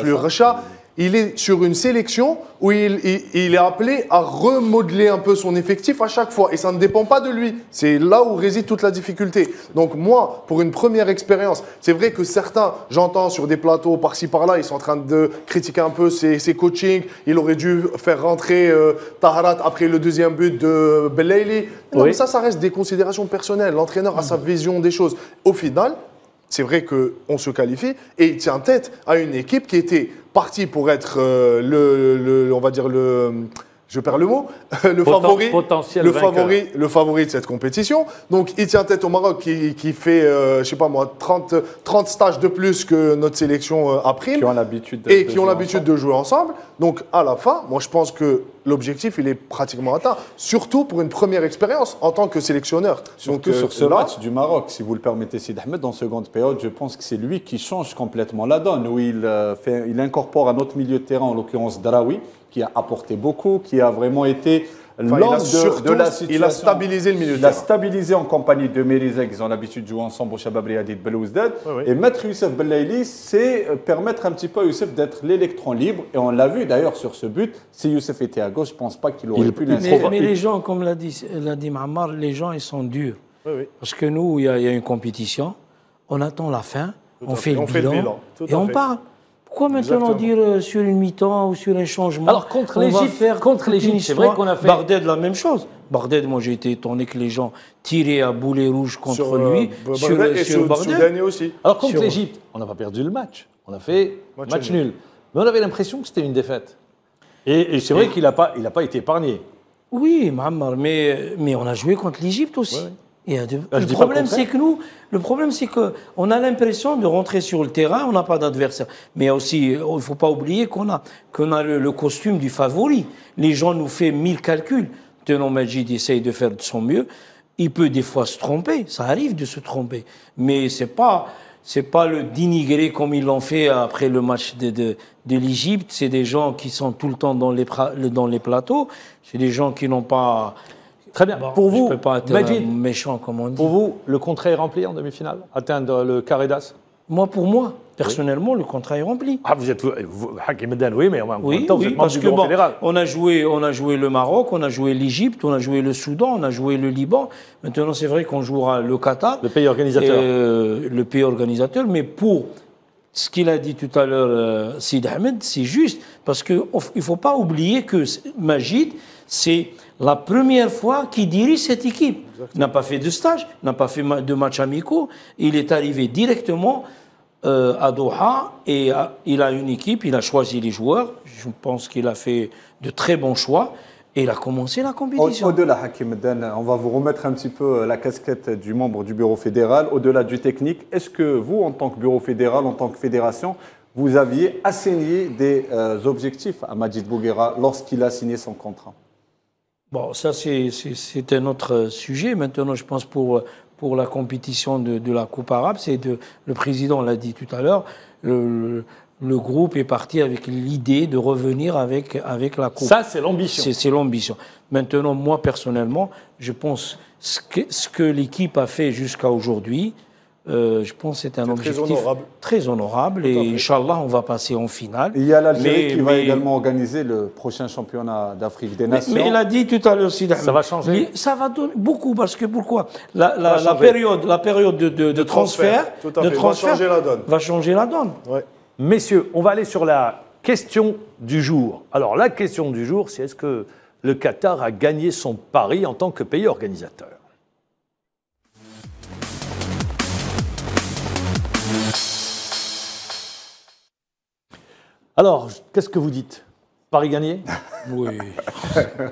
plus Recha. Il est sur une sélection où il, il, il est appelé à remodeler un peu son effectif à chaque fois. Et ça ne dépend pas de lui. C'est là où réside toute la difficulté. Donc moi, pour une première expérience, c'est vrai que certains, j'entends sur des plateaux par-ci par-là, ils sont en train de critiquer un peu ses, ses coachings. Il aurait dû faire rentrer euh, Taharat après le deuxième but de Belaïli. Non, oui. mais ça, ça reste des considérations personnelles. L'entraîneur a mmh. sa vision des choses. Au final, c'est vrai qu'on se qualifie et il tient tête à une équipe qui était partie pour être euh, le, le, on va dire le, je perds le mot, le Potent, favori, potentiel le favori, le favori de cette compétition. Donc il tient tête au Maroc qui, qui fait, euh, je sais pas moi, trente stages de plus que notre sélection euh, à prime, qui ont l'habitude et qui ont l'habitude de jouer ensemble. Donc à la fin, moi je pense que l'objectif, il est pratiquement atteint, surtout pour une première expérience en tant que sélectionneur. Surtout Donc, sur ce là, match du Maroc, si vous le permettez, Sid Ahmed, dans seconde période, je pense que c'est lui qui change complètement la donne, où il, fait, il incorpore un autre milieu de terrain, en l'occurrence Draoui, qui a apporté beaucoup, qui a vraiment été enfin, l'homme de, de la situation. Il a stabilisé le milieu de terrain. Il a stabilisé en compagnie de Merizek, ils ont l'habitude de jouer ensemble au Shabab Riyadi de Belouzdad. Oui, oui. Et mettre Youssef Belaïli, c'est permettre un petit peu à Youssef d'être l'électron libre. Et on l'a vu d'ailleurs sur ce but, si Youssef était à gauche, je ne pense pas qu'il aurait il, pu l'inscrire. Mais, mais les gens, comme l'a dit, dit Maamar, les gens, ils sont durs. Oui, oui. Parce que nous, il y, y a une compétition, on attend la fin, on, fait, fait, le on bilan, fait le bilan et on fait. parle. Pourquoi maintenant Exactement. dire sur une mi-temps ou sur un changement? Alors contre l'Égypte, contre l'Égypte, c'est vrai qu'on a fait Bardet de la même chose. Bardet, moi j'ai été étonné que les gens tiraient à boulet rouge contre sur, lui, euh, sur, Bardet et sur, sur Bardet aussi. Alors contre sur... l'Égypte, on n'a pas perdu le match, on a fait match, match nul. nul, mais on avait l'impression que c'était une défaite. Et, et c'est vrai qu'il n'a pas, il n'a pas été épargné. Oui, Maamar, mais mais on a joué contre l'Égypte aussi. Ouais. Et de... ah, le problème, c'est que nous, le problème, c'est qu'on a l'impression de rentrer sur le terrain, on n'a pas d'adversaire. Mais aussi, il ne faut pas oublier qu'on a, qu'on a le, le costume du favori. Les gens nous font mille calculs. Tenant Madjid essaye de faire de son mieux. Il peut des fois se tromper, ça arrive de se tromper. Mais ce n'est pas, c'est pas le dénigrer comme ils l'ont fait après le match de, de, de l'Égypte. C'est des gens qui sont tout le temps dans les, dans les plateaux. C'est des gens qui n'ont pas... Très bien. Bon, pour vous, je peux pas être Madjid, méchant, comme on dit. Pour vous, le contrat est rempli en demi-finale? Atteindre le carré d'as? Moi, pour moi, personnellement, oui. le contrat est rempli. Ah, vous êtes vous, Hakim Medane, oui, mais en même oui, temps, vous oui, êtes membre du Grand Fédéral. On a joué, on a joué le Maroc, on a joué l'Égypte, on a joué le Soudan, on a joué le Liban. Maintenant, c'est vrai qu'on jouera le Qatar. Le pays organisateur. Euh, le pays organisateur, mais pour ce qu'il a dit tout à l'heure, euh, Sid Ahmed, c'est juste. Parce qu'il ne faut pas oublier que Madjid, c'est la première fois qu'il dirige cette équipe. Il n'a pas fait de stage, n'a pas fait de matchs amicaux. Il est arrivé directement euh, à Doha et à, il a une équipe, il a choisi les joueurs. Je pense qu'il a fait de très bons choix et il a commencé la compétition. Au-delà, Hakim Medane, on va vous remettre un petit peu la casquette du membre du bureau fédéral, au-delà du technique. Est-ce que vous, en tant que bureau fédéral, en tant que fédération, vous aviez assigné des euh, objectifs à Madjid Bougherra lorsqu'il a signé son contrat. Bon, ça, c'est un autre sujet. Maintenant, je pense pour, pour la compétition de, de la Coupe Arabe, c'est le président l'a dit tout à l'heure, le, le groupe est parti avec l'idée de revenir avec, avec la Coupe. Ça, c'est l'ambition. C'est l'ambition. Maintenant, moi, personnellement, je pense ce que, ce que l'équipe a fait jusqu'à aujourd'hui, Euh, je pense que c'est un objectif très honorable, très honorable et Inch'Allah, on va passer en finale. Et il y a l'Algérie qui mais, va également organiser le prochain championnat d'Afrique des Nations. Mais, mais il a dit tout à l'heure, Sid Ahmed, ça va changer. Mais ça va donner beaucoup parce que pourquoi la, la, la, période, la période de, de, de transfert, transfert, de transfert va, changer la donne. va changer la donne. Ouais. Messieurs, on va aller sur la question du jour. Alors la question du jour, c'est est-ce que le Qatar a gagné son pari en tant que pays organisateur? Alors, qu'est-ce que vous dites? Paris gagné? Oui.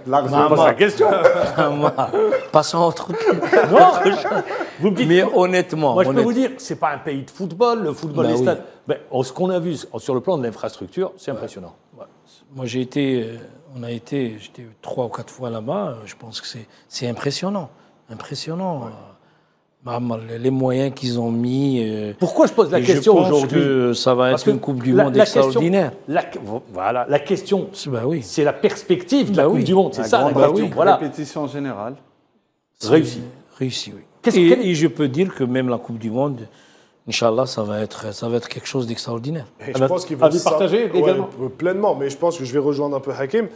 Largement, c'est la question. Passons entre... Non, vous me dites... Mais honnêtement... Moi, je honnête... peux vous dire, c'est pas un pays de football, le football bah des oui. stades. Mais ce qu'on a vu sur le plan de l'infrastructure, c'est impressionnant. Ouais. Moi, j'ai été... On a été... J'étais trois ou quatre fois là-bas. Je pense que c'est impressionnant. Impressionnant. Ouais. Les moyens qu'ils ont mis... Pourquoi je pose la question aujourd'hui? Je pense que ça va être une Coupe du Monde extraordinaire. La, voilà, la question, bah oui. c'est la perspective de la bah Coupe oui. du Monde. C'est ça, la question. Bah oui. Voilà. Répétition générale. Réussie. Réussie, oui. Et, quel... et je peux dire que même la Coupe du Monde, Inch'Allah, ça, ça va être quelque chose d'extraordinaire. Je Alors, pense qu'ils vont se partager également. Ouais, pleinement, mais je pense que je vais rejoindre un peu Hakim.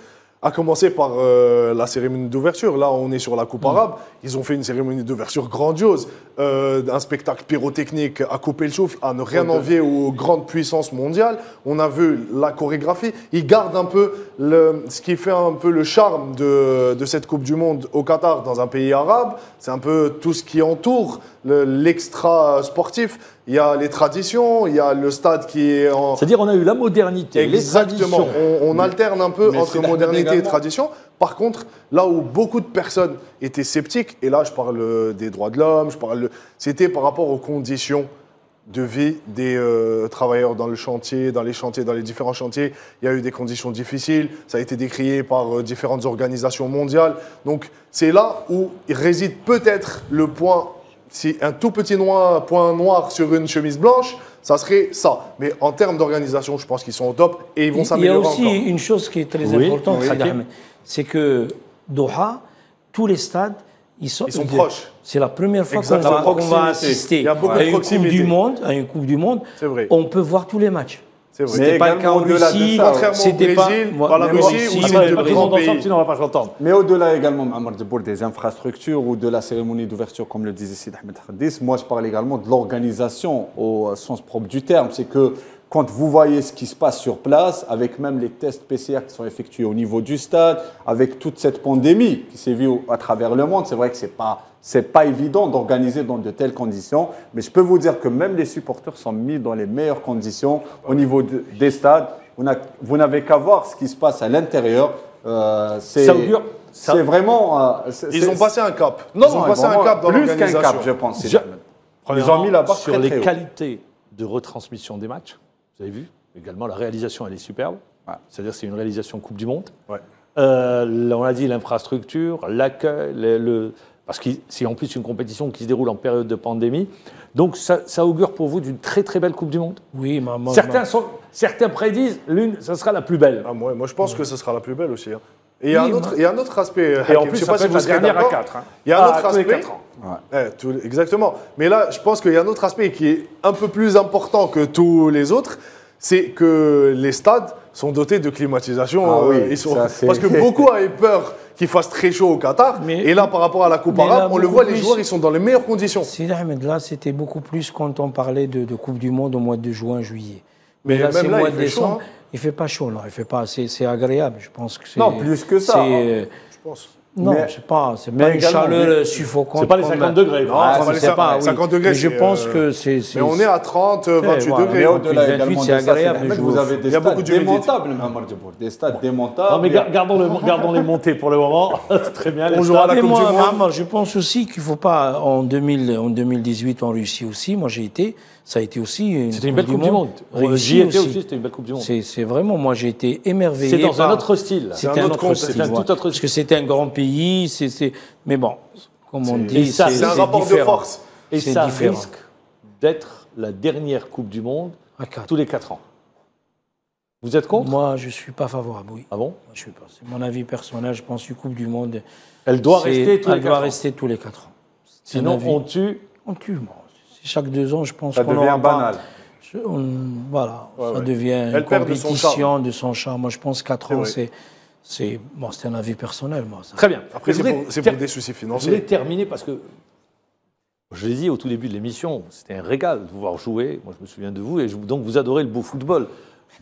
À commencer par euh, la cérémonie d'ouverture. Là, on est sur la Coupe Arabe. Ils ont fait une cérémonie d'ouverture grandiose. Euh, un spectacle pyrotechnique à couper le souffle, à ne rien envier aux grandes puissances mondiales. On a vu la chorégraphie. Ils gardent un peu le, ce qui fait un peu le charme de, de cette Coupe du Monde au Qatar dans un pays arabe. C'est un peu tout ce qui entoure l'extra sportif. Il y a les traditions, il y a le stade qui est en... C'est-à-dire on a eu la modernité, exactement. Les traditions. On, on alterne un peu mais entre modernité et tradition. Par contre, là où beaucoup de personnes étaient sceptiques, et là je parle des droits de l'homme, je parle, c'était par rapport aux conditions de vie des euh, travailleurs dans le chantier, dans les chantiers, dans les différents chantiers. Il y a eu des conditions difficiles, ça a été décrié par euh, différentes organisations mondiales. Donc c'est là où réside peut-être le point... Si un tout petit noir, point noir sur une chemise blanche, ça serait ça. Mais en termes d'organisation, je pense qu'ils sont au top et ils vont s'améliorer encore. Il y a aussi encore une chose qui est très oui, importante, oui, c'est que Doha, tous les stades, ils sont, ils sont proches. C'est la première fois qu'on va, qu'on va assister à une Coupe du Monde. À une Coupe du Monde, on peut voir tous les matchs. C'était pas le cas en Russie, c'était pas la Russie, on va pas s'entendre. Mais au-delà également, Maamar Djebbour, des infrastructures ou de la cérémonie d'ouverture, comme le disait Sid Ahmed Khedis, moi je parle également de l'organisation au sens propre du terme. C'est que quand vous voyez ce qui se passe sur place, avec même les tests P C R qui sont effectués au niveau du stade, avec toute cette pandémie qui s'est vue à travers le monde, c'est vrai que c'est pas... C'est pas évident d'organiser dans de telles conditions, mais je peux vous dire que même les supporters sont mis dans les meilleures conditions au niveau de, des stades. Vous n'avez qu'à voir ce qui se passe à l'intérieur. Euh, c'est vraiment... Euh, ils ont passé un cap. Non, ils ont passé un cap dans l'organisation. Plus qu'un cap, je pense. Je... Ils ont mis la barre sur très, les très qualités de retransmission des matchs. Vous avez vu également la réalisation, elle est superbe. Ouais. C'est-à-dire c'est une réalisation Coupe du Monde. Ouais. Euh, on a dit l'infrastructure, l'accueil, le... Parce que c'est en plus une compétition qui se déroule en période de pandémie. Donc ça, ça augure pour vous d'une très très belle Coupe du Monde. Oui, maman. Certains, sont, certains prédisent l'une, ça sera la plus belle. Ah, moi, moi je pense oui. que ça sera la plus belle aussi. Hein. Et il y a oui, un autre, il y a un autre aspect. Et en plus, je sais pas si vous serez d'accord. Il y a un autre aspect. quatre ans. Ouais. Ouais, exactement. Mais là, je pense qu'il y a un autre aspect qui est un peu plus important que tous les autres. C'est que les stades sont dotés de climatisation. Ah oui, euh, ils sont... ça, parce que beaucoup avaient peur qu'il fasse très chaud au Qatar. Mais, et là, par rapport à la Coupe Arabe, là, on le voit, plus... les joueurs, ils sont dans les meilleures conditions. Sid Ahmed, là, c'était beaucoup plus quand on parlait de, de Coupe du Monde au mois de juin, juillet. Mais, mais là, c'est le mois de décembre. Chaud, hein. Il ne fait pas chaud, là. Il fait pas. C'est agréable, je pense que c'est... Non, plus que ça. Hein, je pense. Non, mais, je sais pas, c'est pas une chaleur suffocante. C'est pas les cinquante degrés. Non, ah, c'est pas les cinquante degrés. Mais je pense que c'est. Mais on est à trente, vingt-huit voilà, degrés. Au-delà également de ça, vous avez des stades démontables, Maamar Djebbour. Des stades démontables. Non, mais gardons, le, gardons les montées pour le moment. Très bien. On jouera la Coupe du Monde. Je pense aussi qu'il ne faut pas, en, deux mille dix-huit, en Russie aussi, moi j'ai été, ça a été aussi. C'était une belle Coupe du Monde. J'y étais aussi, c'était une belle Coupe du Monde. C'est vraiment, moi j'ai été émerveillé. C'est dans un autre style. C'était un autre style. Parce que c'était un grand pays. C est, c est... Mais bon, comme on dit, c'est un rapport différent. De force. Et ça différent. Risque d'être la dernière Coupe du Monde tous les quatre ans. Vous êtes contre? Moi, je ne suis pas favorable, oui. Ah bon? Je suis pas. C'est mon avis personnel, je pense que Coupe du Monde... Elle doit, rester tous, elle doit rester tous les quatre ans. Sinon, on tue... On tue, bon. Chaque deux ans, je pense qu'on... Ça devient banal. Je... On... Voilà, ouais, ça ouais. devient elle une compétition de son, de son charme. Moi, je pense que quatre ans, c'est... C'est bon, un avis personnel, moi. Ça. Très bien. Après, c'est pour, pour des soucis financiers. Je voulais terminer parce que, je l'ai dit au tout début de l'émission, c'était un régal de vous voir jouer. Moi, je me souviens de vous. Et je, donc, vous adorez le beau football,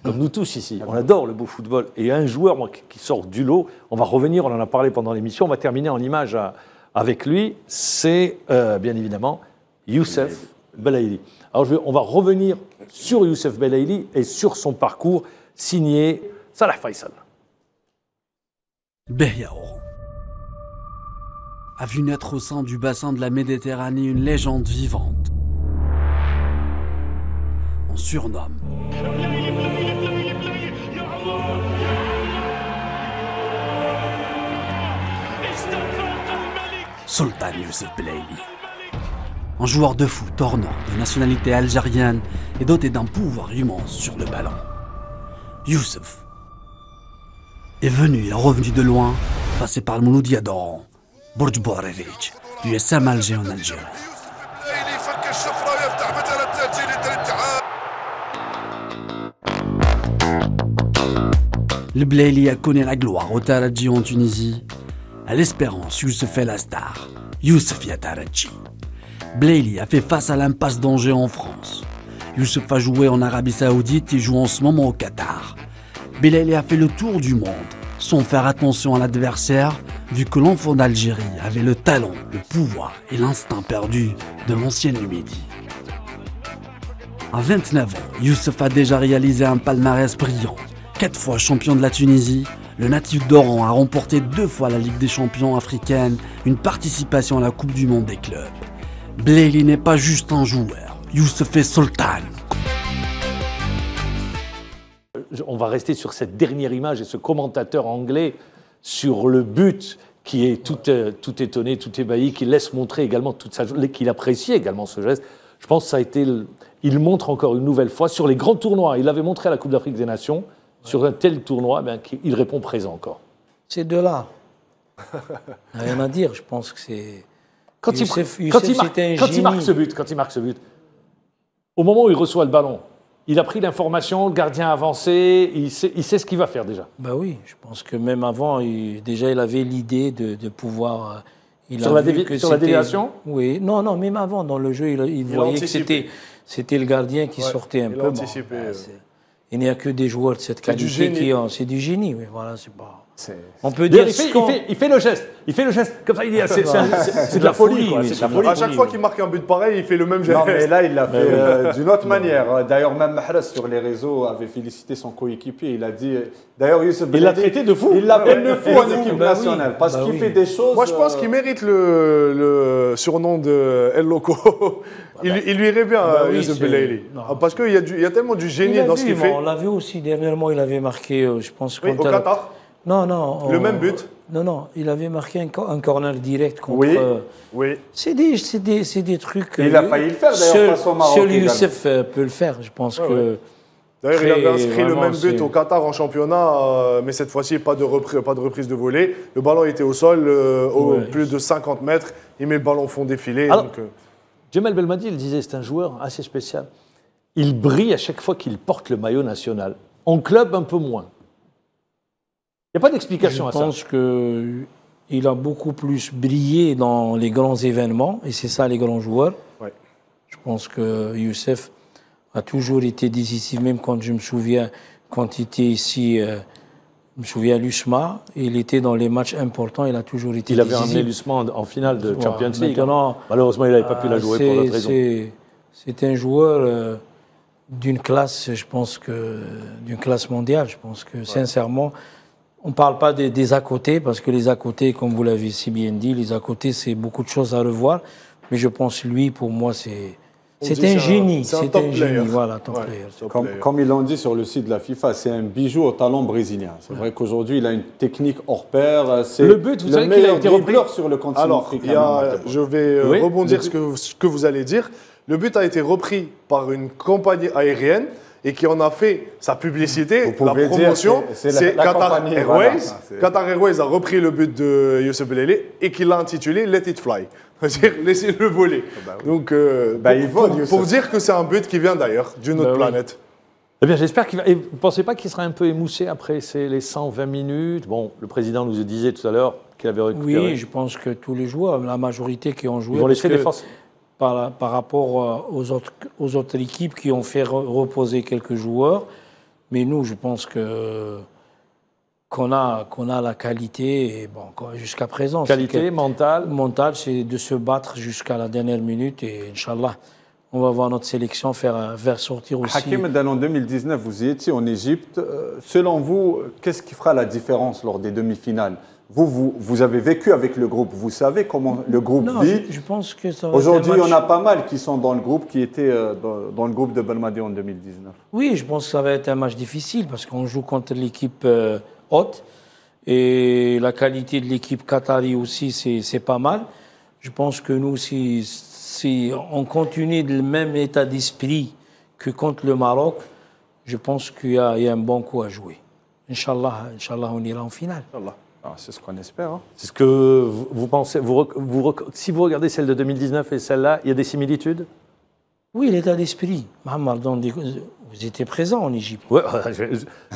comme nous tous ici. On adore le beau football. Et un joueur moi, qui sort du lot, on va revenir, on en a parlé pendant l'émission, on va terminer en image à, avec lui, c'est, euh, bien évidemment, Youssef Belaïli. Alors, je vais, on va revenir sur Youssef Belaïli et sur son parcours signé Salah Faisal. Beyaourou a vu naître au sein du bassin de la Méditerranée une légende vivante. On surnomme Sultan Youssef Belaïli. Un joueur de foot hors norme de nationalité algérienne et doté d'un pouvoir immense sur le ballon. Youssef est venu et revenu de loin, passé par le Mouloudia d'Oran, Burj Boarerich, l'U S M Alger en Algérie. Le Belaïli a connu la gloire au Taraji en Tunisie, à l'espérance Youssef est la star, Youssef ya Taraji. Belaïli a fait face à l'impasse d'Angers en France. Youssef a joué en Arabie Saoudite et joue en ce moment au Qatar. Belaïli a fait le tour du monde, sans faire attention à l'adversaire, vu que l'enfant d'Algérie avait le talent, le pouvoir et l'instinct perdu de l'ancienne Numidie. À vingt-neuf ans, Youssef a déjà réalisé un palmarès brillant. Quatre fois champion de la Tunisie, le natif d'Oran a remporté deux fois la Ligue des champions africaine, une participation à la Coupe du Monde des clubs. Belaïli n'est pas juste un joueur, Youssef est sultan. On va rester sur cette dernière image et ce commentateur anglais sur le but qui est tout, euh, tout étonné, tout ébahi, qui laisse montrer également toute sa joie, qu'il apprécie également ce geste. Je pense que ça a été... Le... Il montre encore une nouvelle fois sur les grands tournois. Il l'avait montré à la Coupe d'Afrique des Nations. Ouais. Sur un tel tournoi, ben, il répond présent encore. Ces deux-là, rien à dire. Je pense que c'est... Quand, Youssef, il, Youssef, quand, il, marque, un quand il marque ce but, quand il marque ce but, au moment où il reçoit le ballon, il a pris l'information, le gardien a avancé, il sait, il sait ce qu'il va faire déjà. Bah oui, je pense que même avant, il, déjà il avait l'idée de, de pouvoir... Il sur a la, dévi, que sur la déviation. Oui, non, non, même avant, dans le jeu, il, il, il voyait que c'était le gardien qui ouais, sortait un il peu. Bon, bah, il n'y a que des joueurs de cette qualité qui ont... C'est du génie, oui, voilà, c'est pas... On peut dire il fait, on... il, fait, il fait le geste, il fait le geste comme ça. Il dit, c'est de, de la folie. Quoi, c est c est de la folie. À chaque fois qu'il marque un but pareil, il fait le même geste. Non, mais là, il l'a fait euh, d'une autre manière. D'ailleurs, même Mahrez sur les réseaux avait félicité son coéquipier. Il a dit, d'ailleurs, Youssef Belaïli, il l'a traité de fou. Il l'appelle le fou en équipe nationale parce bah qu'il oui. fait des choses. Moi, je pense qu'il mérite le, le surnom de El Loco. Il, il lui irait bien, bah oui, Youssef Belaïli, parce qu'il y, y a tellement du génie dans ce qu'il fait. On l'a vu aussi dernièrement. Il avait marqué, je pense, au Qatar. Non, non. Le on, même but. Non, non. Il avait marqué un, un corner direct contre... Oui, euh, oui. C'est des, des, des trucs... Il a failli le faire, d'ailleurs, face au Maroc. Seul Youssef peut le faire, je pense ouais, que... Ouais. D'ailleurs, il avait inscrit le même but au Qatar en championnat, euh, mais cette fois-ci, pas de reprise, pas de reprise de volée. Le ballon était au sol, euh, au ouais. plus de cinquante mètres. Il met le ballon au fond des filets. Alors, donc, euh... Djamel Belmadi, il disait, c'est un joueur assez spécial. Il brille à chaque fois qu'il porte le maillot national. En club, un peu moins. Il n'y a pas d'explication à ça. Je pense qu'il a beaucoup plus brillé dans les grands événements, et c'est ça les grands joueurs. Ouais. Je pense que Youssef a toujours été décisif, même quand je me souviens, quand il était ici euh, Je me souviens, Lusma, il était dans les matchs importants, il a toujours été. Il avait amené Lusma en, en finale de ouais, Champions League. Malheureusement, il n'avait pas pu la jouer pour d'autres raisons. C'est un joueur euh, d'une classe, je pense que, d'une classe mondiale. Je pense que, ouais. sincèrement, on ne parle pas des, des à-côtés, parce que les à-côtés, comme vous l'avez si bien dit, les à-côtés, c'est beaucoup de choses à revoir. Mais je pense, lui, pour moi, c'est. C'est un génie, c'est un génie, voilà, top player. Comme, comme ils l'ont dit sur le site de la FIFA, c'est un bijou au talent brésilien. C'est vrai qu'aujourd'hui, il a une technique hors pair. Le but, vous savez qu'il a été repris sur le continent Alors, africain. A, je vais oui, rebondir sur ce, ce que vous allez dire. Le but a été repris par une compagnie aérienne et qui en a fait sa publicité, la promotion. C'est Qatar Airways. Voilà, Qatar Airways a repris le but de Youssef Belaïli et qui l'a intitulé « Let it fly ». Laissez-le voler. Bah oui. Donc, euh, bah, pour, il vole, pour, pour dire que c'est un but qui vient d'ailleurs, d'une autre bah, planète. Oui. Eh bien, j'espère qu'il va. Et vous ne pensez pas qu'il sera un peu émoussé après ces, les cent vingt minutes? Bon, le président nous disait tout à l'heure qu'il avait récupéré. Oui, je pense que tous les joueurs, la majorité qui ont joué. Ils ont laissé des forces. Par, par rapport aux autres, aux autres équipes qui ont fait reposer quelques joueurs. Mais nous, je pense que. Qu'on a, qu'on a la qualité, et bon, jusqu'à présent. Qualité mentale. Mentale, c'est de se battre jusqu'à la dernière minute et Inch'Allah, on va voir notre sélection faire, faire sortir aussi. Hakim Medane, en deux mille dix-neuf, vous y étiez en Égypte. Selon vous, qu'est-ce qui fera la différence lors des demi-finales? Vous, vous, vous avez vécu avec le groupe, vous savez comment le groupe non, vit. Je, je pense que ça va. Aujourd'hui, on a pas mal qui sont dans le groupe, qui étaient dans, dans le groupe de Belmadi en deux mille dix-neuf. Oui, je pense que ça va être un match difficile parce qu'on joue contre l'équipe. Euh, haute. Et la qualité de l'équipe qatari aussi, c'est pas mal. Je pense que nous, si, si on continue dans le même état d'esprit que contre le Maroc, je pense qu'il y, y a un bon coup à jouer. Inch'Allah, Inch'Allah on ira en finale. C'est ce qu'on espère. Hein. C'est ce que vous, vous pensez. Vous, vous, si vous regardez celle de deux mille dix-neuf et celle-là, il y a des similitudes? Oui, l'état d'esprit. Maamar, dans des... Vous étiez présent en Égypte. Ouais, je je,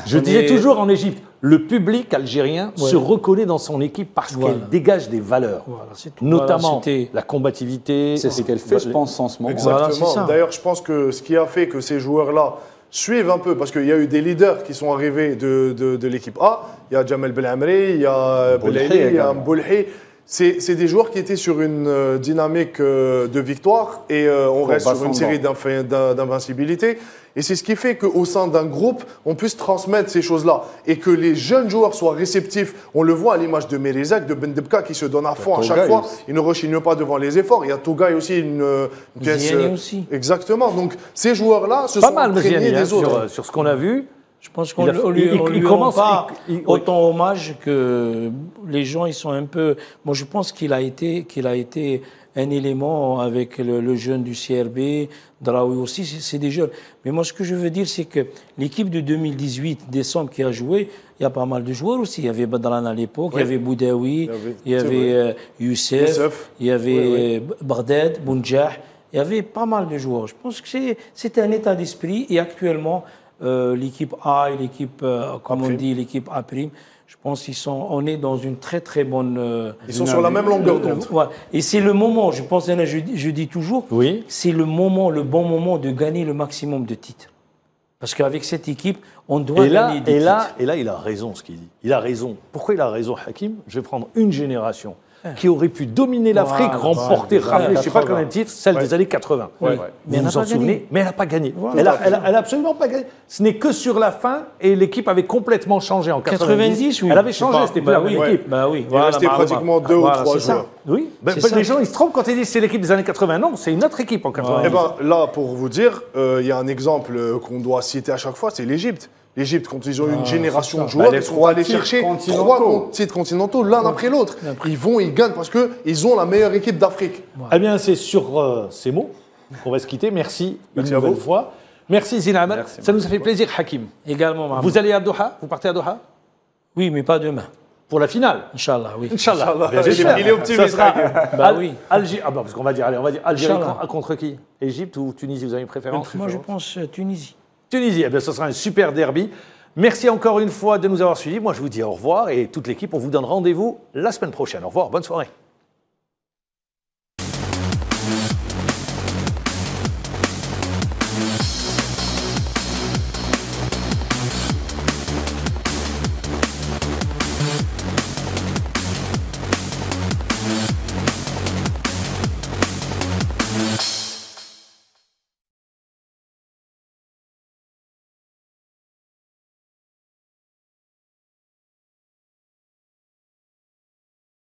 je disais est... toujours en Égypte, le public algérien ouais. se reconnaît dans son équipe parce voilà. qu'elle dégage des valeurs, voilà, tout. Notamment voilà, la combativité. C'est ce qu'elle fait, je pense, en ce moment. Exactement. Voilà, d'ailleurs, je pense que ce qui a fait que ces joueurs-là suivent un peu, parce qu'il y a eu des leaders qui sont arrivés de, de, de l'équipe A. Il y a Djamel Belmadi, il y a Belaïli, il y a M'Bolhi. C'est des joueurs qui étaient sur une dynamique de victoire et euh, on reste sur une série d'invincibilité. Et c'est ce qui fait qu'au sein d'un groupe, on puisse transmettre ces choses-là et que les jeunes joueurs soient réceptifs. On le voit à l'image de Merizek, de Bendebka qui se donne à fond à chaque fois. Aussi. Il ne rechigne pas devant les efforts. Il y a Tougaï aussi, une, une pièce. Aussi. Exactement. Donc ces joueurs-là se pas sont mal, imprégnés des hein, autres. Sur, sur ce qu'on a vu. Je pense qu'on lui, lui, lui rend pas il, il, autant oui. hommage que les gens, ils sont un peu... Moi, je pense qu'il a été, qu'il a été un élément avec le, le jeune du C R B, Draoui aussi, c'est des jeunes. Mais moi, ce que je veux dire, c'est que l'équipe de deux mille dix-huit, décembre, qui a joué, il y a pas mal de joueurs aussi. Il y avait Badran à l'époque, oui. il y avait Boudaoui, il y avait, il y avait Youssef, Youssef, il y avait oui, oui. Bardet, Bounjah. Il y avait pas mal de joueurs. Je pense que c'est un état d'esprit et actuellement... Euh, l'équipe A et l'équipe, euh, comme on dit, l'équipe A', je pense qu'ils sont, on est dans une très très bonne... Euh, ils sont sur la même longueur d'onde. Ouais. Et c'est le moment, je pense, je, je dis toujours, oui. c'est le moment, le bon moment de gagner le maximum de titres. Parce qu'avec cette équipe, on doit et là, gagner des et titres. Là, et là, il a raison ce qu'il dit. Il a raison. Pourquoi il a raison, Hakim? Je vais prendre une génération qui aurait pu dominer l'Afrique, ah, remporter, bah, rafler, je ne sais pas combien de titres, celle ouais. des années quatre-vingts. Ouais, ouais. Vous vous en souvenez, mais elle n'a pas gagné. Voilà, elle n'a elle elle absolument pas gagné. Ce n'est que sur la fin, et l'équipe avait complètement changé en quatre-vingt-dix. quatre-vingt-dix oui. Elle avait changé, c'était bah, plus bah, la bonne équipe. Bah, oui. Il voilà, restait bah, pratiquement bah, deux bah, ou trois joueurs. Oui. Bah, bah, les gens, ils se trompent quand ils disent que c'est l'équipe des années quatre-vingts. Non, c'est une autre équipe en quatre-vingt-dix. Là, pour vous dire, il y a un exemple qu'on doit citer à chaque fois, c'est l'Égypte. L'Égypte, quand ils ont une ah, génération de joueurs, bah, ils sont allés chercher trois titres continentaux, l'un ouais. après l'autre. Ils vont, ils gagnent parce qu'ils ont la meilleure équipe d'Afrique. Ouais. Eh bien, c'est sur euh, ces mots qu'on va se quitter. Merci, Merci une à nouvelle vous. fois. Merci, Zine Amr. Merci, Ça nous a fait plaisir, Hakim. Également, Maman. Vous allez à Doha? Vous partez à Doha? Oui, mais pas demain. Pour la finale? Inch'Allah, oui. Inch'Allah. Inch'Allah. Ben, Inch'Allah. Il est optimiste. Sera... bah oui. Algérie. Ah, bah, parce qu'on va dire, allez, on va dire Algérie contre qui? Égypte ou Tunisie? Vous avez une préférence? Moi, je pense Tunisie. Tunisie, eh bien, ce sera un super derby. Merci encore une fois de nous avoir suivis. Moi, je vous dis au revoir et toute l'équipe, on vous donne rendez-vous la semaine prochaine. Au revoir, bonne soirée.